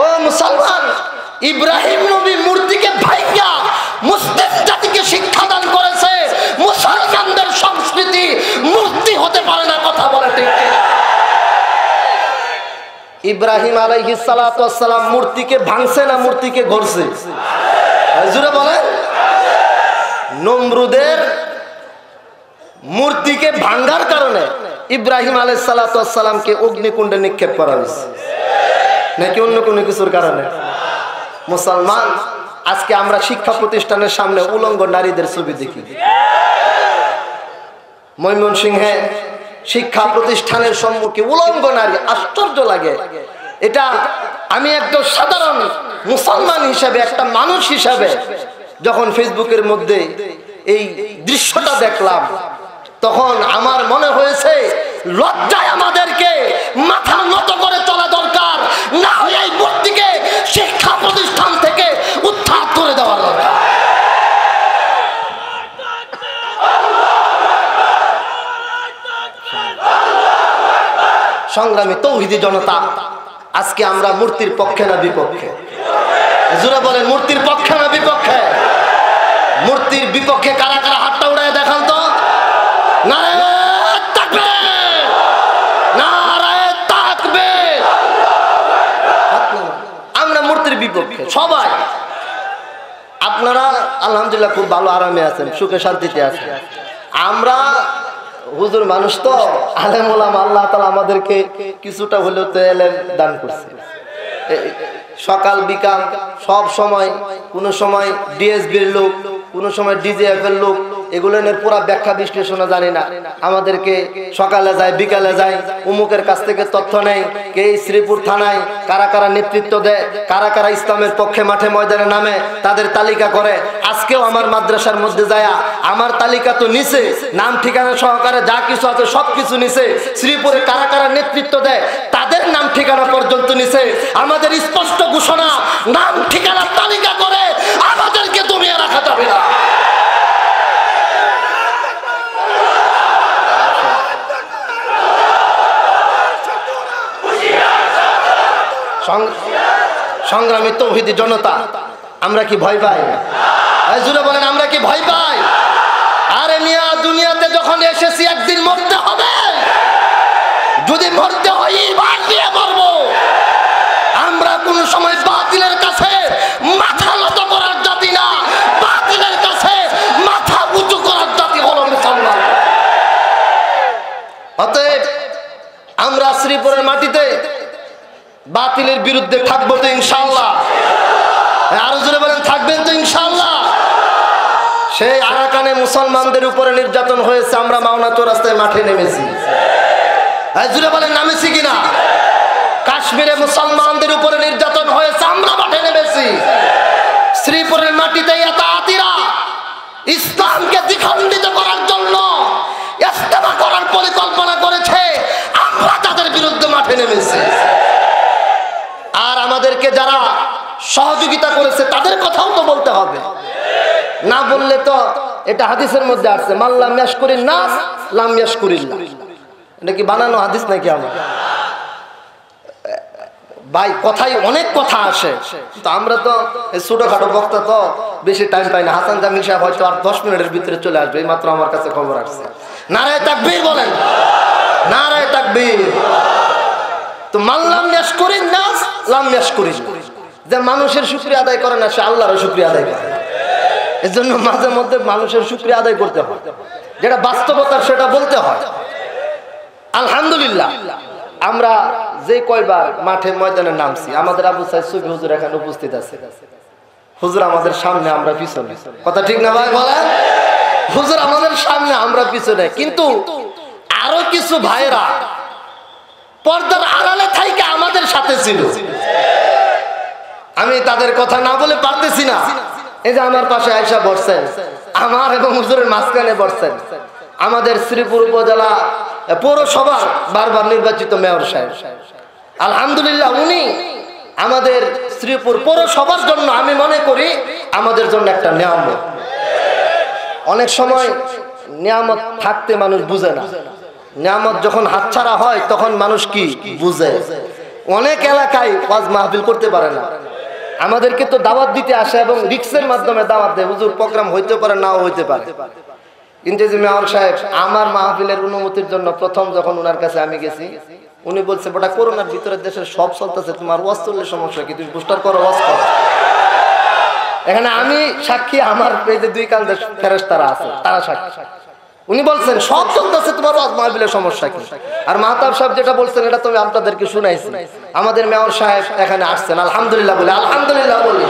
ও মুসলমান, ইব্রাহিম নবী মূর্তিকে ভাঙা মুসলিম জাতিকে শিক্ষা দান করেছে মুসলমানদের সংস্কৃতি মূর্তি হতে পারে না। কথা বলে ঠিক কিনা? ইব্রাহিম আলাইহিস সালাতু ওয়াস সালাম মূর্তিকে ভাঙছে না মূর্তিকে গড়ছে? হুজুরে বলেন। নমরুদের মূর্তিকে ভাঙার কারণে ইব্রাহিম আলাইহিস সালাতু ওয়াস সালামকে অগ্নিকুণ্ডে নিক্ষেপ করা হয়েছে, নাকি অন্য কোনো কিছুর কারণে? মুসলমান, আজকে আমরা শিক্ষা প্রতিষ্ঠানের সামনে উলঙ্গ নারীদের ছবি দেখি। ময়মনসিংহে শিক্ষা প্রতিষ্ঠানের সম্মুখে উলঙ্গ নারী, আশ্চর্য লাগে। এটা আমি একজন সাধারণ মুসলমান হিসাবে, একটা মানুষ হিসাবে যখন ফেসবুকের মধ্যে এই দৃশ্যটা দেখলাম, তখন আমার মনে হয়েছে লজ্জায় আমাদেরকে মাথা নত করে চলা দরকার, না হয় এই মূর্তিকে শিক্ষা প্রতিষ্ঠান থেকে উৎখাত করে দেওয়া দরকার। সংগ্রামী তৌহিদি জনতা, আজকে আমরা মূর্তির পক্ষে না বিপক্ষে? জোরে বলেন, মূর্তির পক্ষে না বিপক্ষে? মূর্তির বিপক্ষে কারা কারা হাতটা উড়ায় দেখান তো। আমরা মূর্তির বিপক্ষে সবাই। আপনারা আলহামদুলিল্লাহ খুব ভালো আরামে আছেন, সুখে শান্তিতে আছেন। আমরা হুজুর মানুষ তো, আলেম ওলামা, আল্লাহ তাআলা আমাদেরকে কিছুটা হলেও তো এলেম দান করছে। সকাল বিকাল সব সময়, কোনো সময় ডিএসবির লোক, কোনো সময় ডিজিএফ এর লোক, এগুলো নিয়ে পুরা ব্যাখ্যা বিশ্লেষণ জানি না। আমাদেরকে সকালে যায় বিকালে যায়, উমুকের কাছ থেকে তথ্য নেই, কে শ্রীপুর থানায় কারা কারা নেতৃত্ব দেয়, কারা কারা ইসলামের পক্ষে মাঠে ময়দানে নামে, তাদের তালিকা করে। আজকেও আমার মাদ্রাসার মধ্যে যায়, আমার তালিকা তো নিচে, নাম ঠিকানা সহকারে যা কিছু আছে সব কিছু নিচে। শ্রীপুরে কারা কারা নেতৃত্ব দেয় তাদের নাম ঠিকানা পর্যন্ত নিচে। আমাদের স্পষ্ট ঘোষণা, নাম ঠিকানা তালিকা করে আমাদেরকে দমিয়ে রাখা যাবে না। সংগ্রামী তৌহিদি জনতা, আমরা কি ভয় পাই? জুড়ে বলেন, আমরা কি ভয় পাই? আরে মিয়া, দুনিয়াতে যখন এসেছি একদিন মরতে হবে, যদি মরতে হয় ইমান দিয়ে মরব। আমরা কোন সময় বাতিলের কাছে মাথা নত করার জাতি না, বাতিলের কাছে মাথা উঁচু করার জাতি হলো মুসলমান। অতএব আমরা শ্রীপুরের মাটিতে বাতিলের বিরুদ্ধে থাকবো তো ইনশাআল্লাহ। আরো জোরে বলেন, থাকবেন তো ইনশাআল্লাহ। সেই আরাকানে মুসলমানদের উপরে নির্যাতন হয়েছে, আমরা মাওনা চৌরাস্তায় মাঠে নেমেছি। জোরে বলেন, নামেছি কিনা? কাশ্মীরে মুসলমানদের উপরে নির্যাতন হয়েছে, আমরা মাঠে নেমেছি। শ্রীপুরের মাটিতে ইয়াতাআতিরা ইসলামকে দ্বিখণ্ডিত করার জন্য ইস্তেমা করার পরিকল্পনা করেছে, আমরা তাদের বিরুদ্ধে মাঠে নেমেছি। আর আমাদেরকে যারা সহযোগিতা করেছে তাদের কথাও তো বলতে হবে, না বললে তো। এটা হাদিসের মধ্যে আসছে, মাল্লাম ইয়াশকুরিন নাস লাম ইয়াশকুরিল্লাহ। এটা কি বানানো হাদিস নাকি? আমার ভাই, কথাই অনেক কথা আসে, তো আমরা তো ছোটখাটো বক্তা, তো বেশি টাইম পাই না। হাসান জামিল সাহেব হয়তো আর 10 মিনিটের ভিতরে চলে আসবে, এই মাত্র আমার কাছে খবর আসছে। নারায়ে তাকবীর বলেন, নারায়ে তাকবীর। তো মাল্লাম ইয়াশকুরিন নাস লাম ইয়াশকুরিল্লাহ, যে মানুষের শুকরিয়া আদায় করে না সে আল্লাহর শুকরিয়া আদায় করে। এজন্য মাঝে মধ্যে মানুষের শুকরিয়া আদায় করতে হয়, যেটা বাস্তবতা সেটা বলতে হয়। আলহামদুলিল্লাহ, আমরা যে কয়বার মাঠে ময়দানে নামছি, আমাদের আবু সাইদ সুফি হুজুর এখানে উপস্থিত আছে। হুজুর আমাদের সামনে, আমরা পিছনে। কথা ঠিক না ভাই বলেন? হুজুর আমাদের সামনে, আমরা পিছনে। কিন্তু আরো কিছু ভাইরা পর্দার আড়ালে থেকে আমাদের সাথে ছিল, আমি তাদের কথা না বলে পারতেছি না। এই যে আমার পাশে আয়েশা বসছেন, আমার এবং হুজুরের মাঝখানে বসছেন, আমাদের শ্রীপুর উপজেলা পৌরসভা বারবার নির্বাচিত মেয়র সাহেব, আলহামদুলিল্লাহ উনি আমাদের শ্রীপুর পৌরসভার জন্য আমি মনে করি আমাদের জন্য একটা নিয়ামত। অনেক সময় নিয়ামত থাকতে মানুষ বুঝে না, নিয়ামত যখন হাতছাড়া হয় তখন মানুষ কি বুঝে। অনেক এলাকায় ওয়াজ মাহফিল করতে পারে না, আমাদেরকে তো দাওয়াত দিতে আসে এবং রিক্সের মাধ্যমে দাওয়াত দেয়, হুজুর প্রোগ্রাম হইতে পারে নাও হইতে পারে। কিন্তু যে মেয়র সাহেব আমার মাহফিলের অনুমতির জন্য প্রথম যখন ওনার কাছে আমি গেছি, উনি বলছে বেটা করোনার ভিতরে দেশের সব চলতেছে, তোমার ওয়াজ চললে সমস্যা কি, তুমি পোস্টার করো ওয়াজ করো। এখানে আমি সাক্ষী, আমার পেজে দুই কাল ফেরেশতারা আছে তারা সাক্ষী। উনি বলছেন সব চলতেছে, তোমার ওয়াজ মাহফিলের সমস্যা কি। আর মাহতাব সাহেব যেটা বলছেন এটা তুমি আপনাদেরকে শুনাইছি। আমাদের মেয়র সাহেব এখানে আসছেন, আলহামদুলিল্লাহ বলে, আলহামদুলিল্লাহ বলে।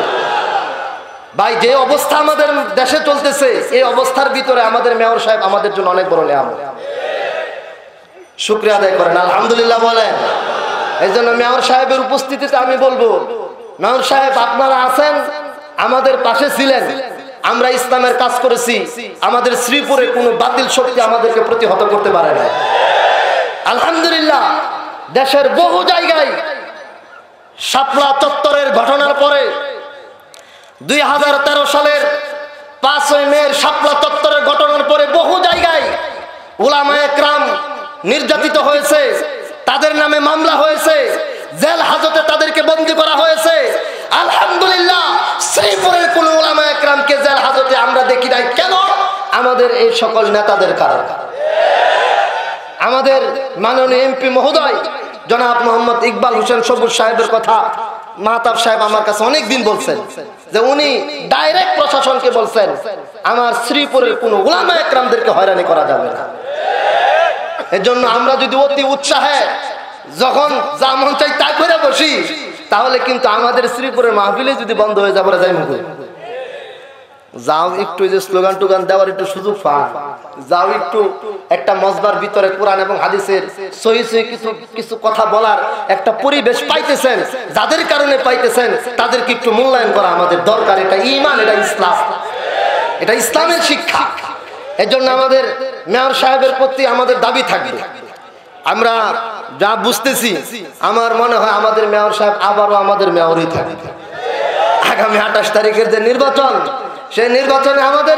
ভাই যে অবস্থা আমাদের দেশে চলতেছে এই অবস্থার ভিতরে আমাদের মেয়র সাহেব আমাদের জন্য অনেক বড় নিয়ামত, শুকরিয়া আদায় করেন, আলহামদুলিল্লাহ বলেন। এই জন্য মেয়র সাহেবের উপস্থিতিতে আমি বলবো, মেয়র সাহেব আপনারা আছেন, আমাদের পাশে ছিলেন, আমরা ইসলামের কাজ করেছি, আমাদের শ্রীপুরে কোনো বাতিল শক্তি আমাদেরকে প্রতিহত করতে পারে না, আলহামদুলিল্লাহ। দেশের বহু জায়গায় শাপলা চত্বরের ঘটনার পরে 2013 সালের 5 মে শাপলা চত্বরের ঘটনার পরে বহু জায়গায় উলামায়ে কেরাম নির্যাতিত হয়েছে, তাদের নামে মামলা হয়েছে, জেল হাজতে তাদেরকে বন্দী করা হয়েছে। আলহামদুলিল্লাহ শ্রীপুরের কোন উলামায়ে কেরামকে জেল হাজতে আমরা দেখি নাই। কেন? আমাদের এই সকল নেতাদের কারণে। আমাদের মাননীয় এমপি মহোদয় জনাব মোহাম্মদ ইকবাল হোসেন সবুজ সাহেবের কথা মাহতাব সাহেব আমার কাছে অনেকদিন বলছেন যে উনি ডাইরেক্ট প্রশাসনকে বলছেন আমার শ্রীপুরের কোন উলামায়ে কেরামদেরকে হয়রানি করা যাবে না। এর জন্য আমরা যদি অতি উৎসাহে যখন যা মন চাই তা করে বসি তাহলে কিন্তু আমাদের শ্রীপুরের মাহফিলে যদি বন্ধ হয়ে যাবে যাই মুখে যাও একটু যে স্লোগান টুগান দেওয়ার একটু সুযোগ পান, যাও একটু একটা মজবার ভিতরে কোরআন এবং হাদিসের সহি সহি কিছু কিছু কথা বলার একটা পরিবেশ পাইতেছেন, যাদের কারণে পাইতেছেন তাদেরকে একটু মূল্যায়ন করা আমাদের দরকার। এটা ঈমান, এটা ইসলাম, এটা ইসলামের শিক্ষা। এর জন্য আমাদের মেয়র সাহেবের প্রতি আমাদের দাবি থাকবে। আমরা যা বুঝতেছি আমার মনে হয় আমাদের মেয়র সাহেব আবারও আমাদের মেয়রই থাকবে। আগামী 28 তারিখের যে নির্বাচন, সেই নির্বাচনে আমাদের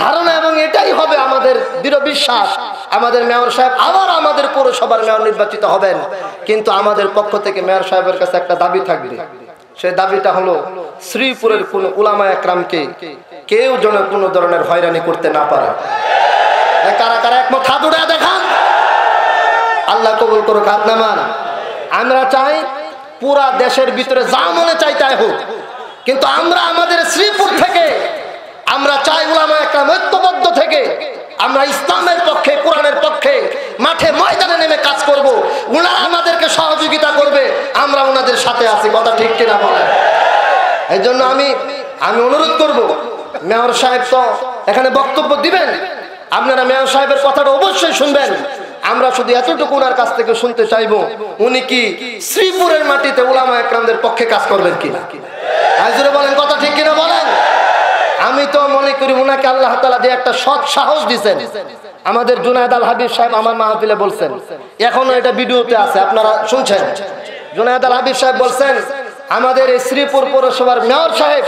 ধারণা এবং এটাই হবে আমাদের দৃঢ় বিশ্বাস, আমাদের মেয়র সাহেব আবার আমাদের পৌরসভার মেয়র নির্বাচিত হবেন। কিন্তু আমাদের পক্ষ থেকে মেয়র সাহেবের কাছে একটা দাবি থাকবে, সেই দাবিটা হলো শ্রীপুরের কোন উলামায়ে কেরামকে কেউ যেন কোনো ধরনের হয়রানি করতে না পারে। কারা কারা একমত হাত উড়ায় দেখান, আল্লাহ কবুল করুক হাত নামান। আমরা চাই পুরা দেশের ভিতরে যা মনে চাই তাই হোক, কিন্তু আমরা আমাদের শ্রীপুর থেকে আমরা চাই উলামায়ে কেরাম ঐক্যবদ্ধ থেকে আমরা ইসলামের পক্ষে কোরআনের পক্ষে মাঠে ময়দানে নেমে কাজ করব। ওনারা আমাদেরকে সহযোগিতা করবে, আমরা ওনাদের সাথে আছি, কথা ঠিক কিনা বলেন। এই জন্য আমি অনুরোধ করব, মেয়র সাহেব তো এখানে বক্তব্য দিবেন, আপনারা মেয়র সাহেবের কথাটা অবশ্যই শুনবেন। আমরা শুধু এতটুকু ওনার কাছ থেকে শুনতে চাইবো উনি কি শ্রীপুরের মাটিতে উলামায়ে কেরামদের পক্ষে কাজ করবেন কিনা। হাজুরে বলেন, কথা ঠিক কিনা বলেন। আমি তো মনে করি উনাকে আল্লাহ তাআলা দিয়ে একটা সৎ সাহস দিয়েছেন। আমাদের জুনাইদ আল হাদিদ সাহেব আমার মাহফিলে বলছেন, এখনো এটা ভিডিওতে আছে, আপনারা শুনছেন, জুনাইদ আল হাদিদ সাহেব বলছেন আমাদের এই শ্রীপুর পৌরসভার মেয়র সাহেব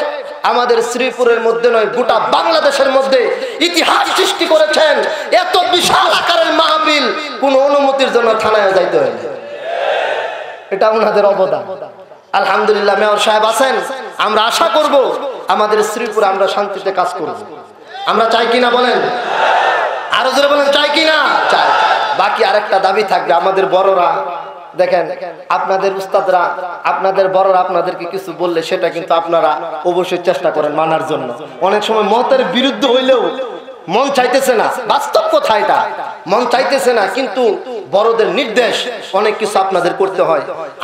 আমাদের শ্রীপুরের মধ্যে নয় গোটা বাংলাদেশের মধ্যে ইতিহাস সৃষ্টি করেছেন। এত বিশাল আকারের মাহফিল কোনো অনুমতির জন্য থানায় যাইতে হয় না, এটা ওনাদের অবদান। আলহামদুলিল্লাহ মেয়র সাহেব আছেন, আমরা আশা করব আমাদের শ্রীপুরে আমরা শান্তিতে কাজ করব। আমরা চাই কিনা বলেন, আরো জোরে বলেন চাই কিনা। চাই। বাকি আরেকটা দাবি থাকবে, আমাদের বড়রা দেখেন, আপনাদের উস্তাদরা আপনাদের বড়রা আপনাদেরকে কিছু বললে সেটা কিন্তু আপনারা অবশ্যই চেষ্টা করেন মানার জন্য। অনেক সময় মতের বিরুদ্ধে হইলেও মন চাইতেছে না, বাস্তব কথা এটা মন চাইতেছে না, কিন্তু বড়দের নির্দেশ অনেক কিছু আপনাদের করতে হয়।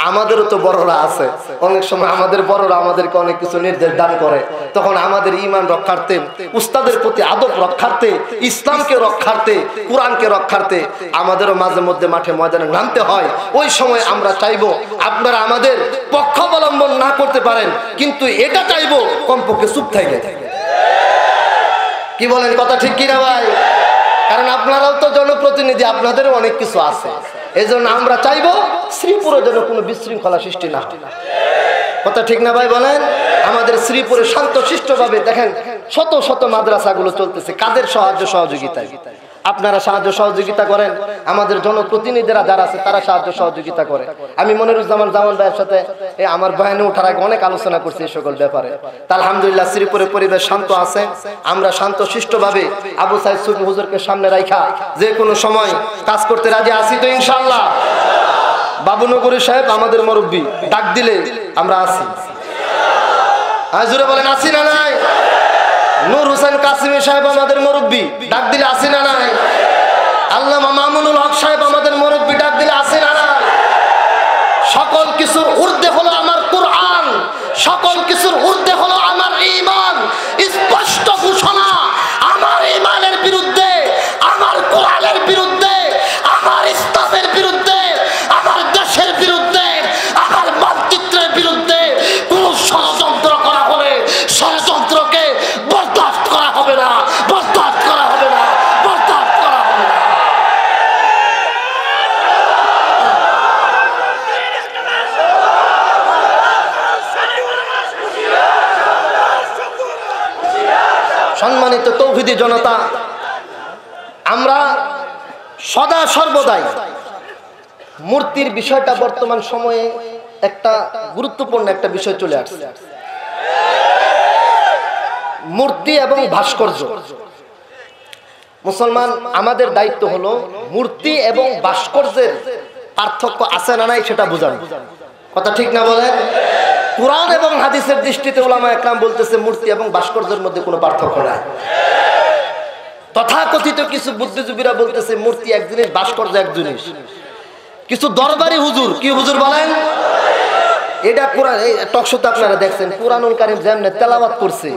আমাদেরও তো বড়রা আছে, অনেক সময় আমাদের বড়রা আমাদেরকে অনেক কিছু নির্দেশ দান করে, তখন আমাদের ঈমান রক্ষার্থে উস্তাদের প্রতি আদব রক্ষার্থে ইসলামকে রক্ষার্থে কুরআনকে রক্ষার্থে আমাদেরও মাঝে মধ্যে মাঠে ময়দানে নামতে হয়। ওই সময় আমরা চাইবো আপনারা আমাদের পক্ষ অবলম্বন না করতে পারেন, কিন্তু এটা চাইবো কমপক্ষে চুপ থেকে। কি বলেন, কথা ঠিক কিনা ভাই। কারণ আপনারাও তো জনপ্রতিনিধি, আপনাদের অনেক কিছু আছে। এজন্য আমরা চাইবো শ্রীপুরের জন্য কোনো বিশৃঙ্খলা সৃষ্টি না হয়। কথা ঠিক না ভাই বলেন? আমাদের শ্রীপুরে শান্তশিষ্টভাবে দেখেন শত শত মাদ্রাসাগুলো চলতেছে কাদের সাহায্য সহযোগিতায়। আপনারা সাহায্য সহযোগিতা করেন, আমাদের জনপ্রতিনিধিরা যারা আছে তারা সাহায্য সহযোগিতা করে। আমি মনিরুজ জামান ভাইয়ের সাথে আমার বয়ানে ওঠার আগে অনেক আলোচনা করছি এই সকল ব্যাপারে। আলহামদুলিল্লাহ শ্রীপুরের পরিবেশ শান্ত আছে। আমরা শান্তশিষ্টভাবে আবু সাইদ সুফি হুজুরকে সামনে রাখা যে কোনো সময় কাজ করতে রাজি আছি তো ইনশাআল্লাহ। বাবুনগরী সাহেব আমাদের মুরব্বী, ডাক দিলে আমরা আছি। হ্যাঁ জোরে বলেন আছি না নাই? নূর হোসেন কাসিমি সাহেব আমাদের মুরব্বী, ডাক দিলে আসি না নাই? আল্লামা মামুনুল হক সাহেব আমাদের মুরব্বী, ডাক দিলে আসি না নাই? সকল কিছুর ঊর্ধ্বে হলো আমার কোরআন, সকল কিছুর ঊর্ধ্বে হলো আমার ঈমান। স্পষ্ট ঘোষণা, আমার ঈমানের বিরুদ্ধে, আমার কোরআনের বিরুদ্ধে, আমার ইসলামের বিরুদ্ধে, আমার দেশের বিরুদ্ধে, আমার মাতৃত্বের বিরুদ্ধে কোন ষড়যন্ত্র করা হলে ষড়যন্ত্রকে সম্মানিত তৌহিদি জনতা, আমরা সদা সর্বদাই মূর্তির বিষয়টা বর্তমান সময়ে একটা গুরুত্বপূর্ণ একটা বিষয় চলে আসছে। মূর্তি এবং ভাস্কর্য, মুসলমান আমাদের দায়িত্ব হলো মূর্তি এবং ভাস্কর্যের পার্থক্য আছে না নাই সেটা বোঝানো। কথা ঠিক না বলেন? কুরআন এবং হাদিসের দৃষ্টিতে উলামা একরাম বলতেছে মূর্তি এবং ভাস্কর্যের মধ্যে কোনো পার্থক্য নাই। তথাকথিত কিছু বুদ্ধিজীবীরা বলতেছে মূর্তি এক জিনিস, ভাস্কর্য এক জিনিস। কিছু দরবারি হুজুর, কি হুজুর বলেন, এটা কোরআন এই টকশোতে আপনারা দেখছেন কুরআনুল কারীম যেমনে তেলাওয়াত করছে,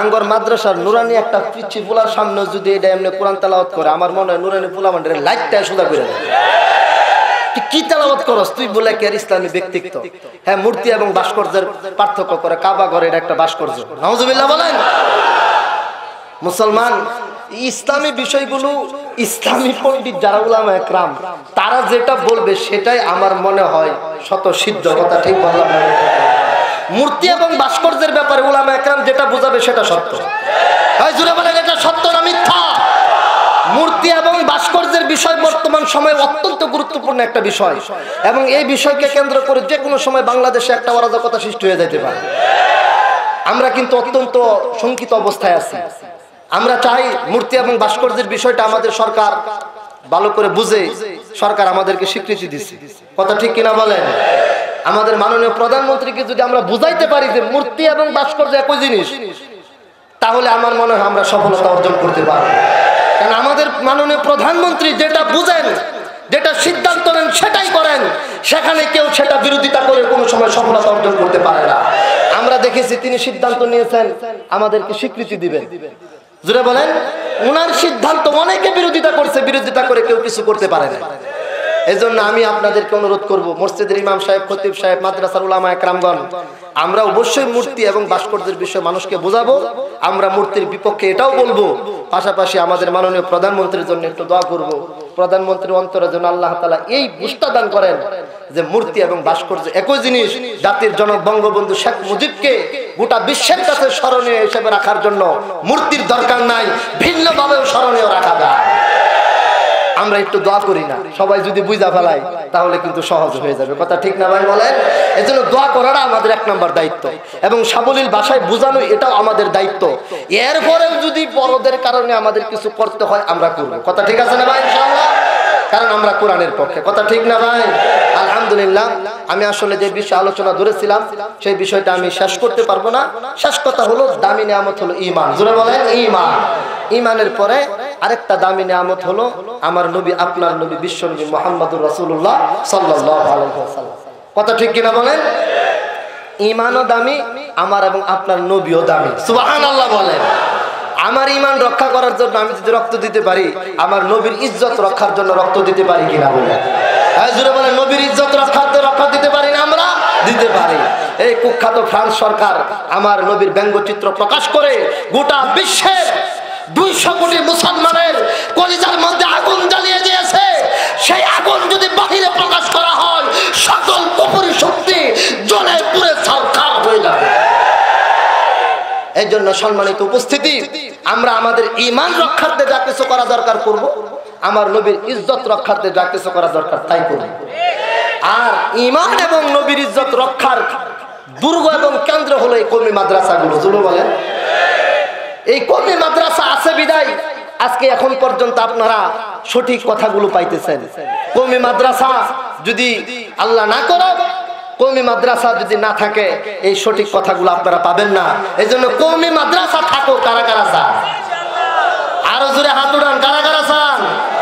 আঙ্গর মাদ্রাসার নুরানি একটা পিচ্ছি পোলার সামনে যদি এটা এমনি কোরআন তেলাওয়াত করে, আমার মনে হয় নুরানি পোলা মানে লাইটটা সোজা করে দেয়। কি তেলাওয়াত করস তুই বলে কি আর ইসলামী ব্যক্তিত্ব? হ্যাঁ, মূর্তি এবং ভাস্কর্যের পার্থক্য করে। কাবা ঘর এটা একটা ভাস্কর্য, নাউজুবিল্লাহ বলেন। মুসলমান ইসলামী বিষয়গুলো ইসলামী পণ্ডিত যারা উলামা একরাম তারা যেটা বলবে সেটাই আমার মনে হয় শত সিদ্ধ। কথা ঠিক বললাম? মূর্তি এবং ভাস্কর্যের ব্যাপারে উলামা একরাম যেটা বোঝাবে সেটা সত্য। ভাই জুড়ে বলেন এটা সত্য না মিথ্যা? মূর্তি এবং ভাস্কর্যের বিষয় বর্তমান সময়ে অত্যন্ত গুরুত্বপূর্ণ একটা বিষয়, এবং এই বিষয়কে কেন্দ্র করে যে কোনো সময় বাংলাদেশে একটা অরাজকতা সৃষ্টি হয়ে যেতে পারে। আমরা কিন্তু অত্যন্ত শঙ্কিত অবস্থায় আছি। আমরা চাই মূর্তি এবং ভাস্কর্যের বিষয়টা আমাদের সরকার ভালো করে বুঝে, সরকার আমাদেরকে স্বীকৃতি দিচ্ছে। কথা ঠিক কিনা বলেন? আমাদের মাননীয় প্রধানমন্ত্রীকে যদি আমরা বুঝাইতে পারি যে মূর্তি এবং ভাস্কর্য একই জিনিস, তাহলে আমার মনে হয় আমরা সফলতা অর্জন করতে পারব। কারণ আমাদের মাননীয় প্রধানমন্ত্রী যেটা বুঝেন, যেটা সিদ্ধান্ত নেন সেটাই করেন, সেখানে কেউ সেটা বিরোধিতা করে কোনো সময় সফলতা অর্জন করতে পারে না। আমরা দেখেছি তিনি সিদ্ধান্ত নিয়েছেন আমাদেরকে স্বীকৃতি দিবেন, জোরে বলেন। ওনার সিদ্ধান্ত অনেকে বিরোধিতা করছে, বিরোধিতা করে কেউ কিছু করতে পারে না। এজন্য আমি আপনাদেরকে অনুরোধ করব, মসজিদের ইমাম সাহেব, খতিব সাহেব, মাদ্রাসার উলামা একরামগণ, আমরা অবশ্যই মূর্তি এবং ভাস্কর্যের বিষয়ে মানুষকে বোঝাবো। আমরা মূর্তির বিপক্ষে এটাও বলবো, পাশাপাশি আমাদের মাননীয় প্রধানমন্ত্রীর জন্য একটু দোয়া করব। প্রধানমন্ত্রীর অন্তরের জন্য আল্লাহ তাআলা এই বুঝতা দান করেন যে মূর্তি এবং ভাস্কর্য একই জিনিস। জাতির জনক বঙ্গবন্ধু শেখ মুজিবকে গোটা বিশ্বের কাছে স্মরণীয় হিসেবে রাখার জন্য মূর্তির দরকার নাই, ভিন্নভাবেও স্মরণীয় রাখা যায়। আমরা একটু দোয়া করি না, সবাই যদি বুঝা ফেলাই তাহলে কিন্তু সহজ হয়ে যাবে। কথা ঠিক না ভাই বলেন? এজন্য দোয়া করাটা আমাদের এক নম্বর দায়িত্ব, এবং সাবলীল ভাষায় বোঝানো এটাও আমাদের দায়িত্ব। এরপরেও যদি বড়দের কারণে আমাদের কিছু করতে হয় আমরা করব। কথা ঠিক আছে না ভাই? ইনশাআল্লাহ, কারণ আমরা কোরআনের পক্ষে। কথা ঠিক না ভাই? আলহামদুলিল্লাহ, আমি আসলে যে বিষয়ে আলোচনা ধরেছিলাম সেই বিষয়টা আমি শেষ করতে পারবো না। শেষ কথা হলো দামি নিয়ামত হলো ঈমান, জোরে বলেন ঈমান। ঈমানের পরে আরেকটা দামি নিয়ামত হলো আমার নবী, আপনার নবী, বিশ্বনবী মুহাম্মদুর রাসূলুল্লাহ সাল্লাল্লাহু আলাইহি ওয়াসাল্লাম। কথা ঠিক কিনা বলেন? ঈমানও দামি, আমার এবং আপনার নবীও দামি। সুবহানাল্লাহ বলেন। আমার ঈমান রক্ষা করার জন্য আমি যদি রক্ত দিতে পারি, আমার নবীর ইজ্জত রক্ষার জন্য রক্ত দিতে পারি কিনা বলেন? হ্যাঁ জোরে বলেন। নবীর ইজ্জত রক্ষা দিতে পারি না আমরা? দিতে পারি। এই কুখ্যাত ফ্রান্স সরকার আমার নবীর ব্যঙ্গচিত্র প্রকাশ করে গোটা বিশ্বের 200 কোটি মুসলমানের কলিজার মধ্যে আগুন জ্বালিয়ে দিয়েছে সেই আগুন যদি বাহিরে প্রকাশ করা হয় সকল কুফরি শক্তি জ্বলে পুড়ে ছারখার হয়ে যাবে এর জন্য সম্মানিত উপস্থিতি আমরা আমাদের ঈমান রক্ষার্থে যা কিছু করা দরকার করব আমার নবীর ইজ্জত রক্ষার্থে যা কিছু করা দরকার তাই করব আর ঈমান এবং নবীর ইজ্জত রক্ষার দুর্গ এবং কেন্দ্র হলো এই কওমি মাদ্রাসাগুলো জুলুম বলেন এই কওমি মাদ্রাসা আছে বিদায় আজকে এখন পর্যন্ত আপনারা সঠিক কথাগুলো পাইতেছেন কওমি মাদ্রাসা যদি আল্লাহ না করে কওমি মাদ্রাসা যদি না থাকে এই সঠিক কথাগুলো আপনারা পাবেন না এইজন্য কওমি মাদ্রাসা থাকো কারা কারা চান ইনশাআল্লাহ আরো জোরে হাত উঠান কারা কারা চান